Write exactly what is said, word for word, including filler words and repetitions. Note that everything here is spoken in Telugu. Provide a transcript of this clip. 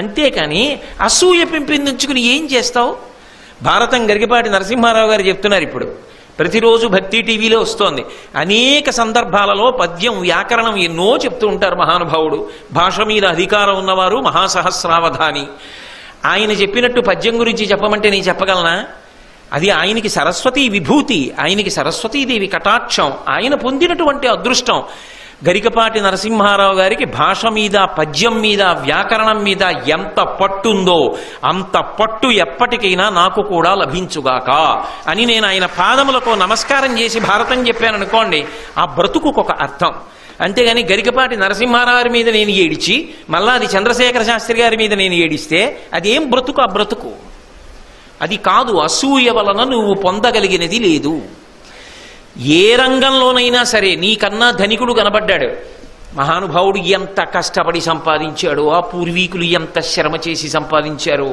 అంతేకాని అసూయ పెంపించుకొని ఏం చేస్తావు? భారతం గరికపాటి నరసింహారావు గారు చెప్తున్నారు ఇప్పుడు ప్రతిరోజు భక్తి టీవీలో వస్తుంది. అనేక సందర్భాలలో పద్యం వ్యాకరణం ఎన్నో చెప్తూ ఉంటారు మహానుభావుడు. భాష మీద అధికారం ఉన్నవారు మహాసహస్రావధాని. ఆయన చెప్పినట్టు పద్యం గురించి చెప్పమంటే నేను చెప్పగలనా? అది ఆయనకి సరస్వతి విభూతి, ఆయనకి సరస్వతీదేవి కటాక్షం, ఆయన పొందినటువంటి అదృష్టం. గరికపాటి నరసింహారావు గారికి భాష మీద, పద్యం మీద, వ్యాకరణం మీద ఎంత పట్టుందో అంత పట్టు ఎప్పటికైనా నాకు కూడా లభించుగాక అని నేను ఆయన పాదములకు నమస్కారం చేసి భారతం చెప్పాను అనుకోండి, ఆ బ్రతుకుకు ఒక అర్థం. అంతేగాని గరికపాటి నరసింహారావు మీద నేను ఏడిచి మళ్ళా అది చంద్రశేఖర శాస్త్రి గారి మీద నేను ఏడిస్తే అదేం బ్రతుకు? ఆ బ్రతుకు అది కాదు. అసూయ వలన నువ్వు పొందగలిగినది లేదు. ఏ రంగంలోనైనా సరే నీకన్నా ధనికుడు కనబడ్డాడు, మహానుభావుడు ఎంత కష్టపడి సంపాదించాడు, ఆ పూర్వీకులు ఎంత శ్రమ చేసి సంపాదించారు.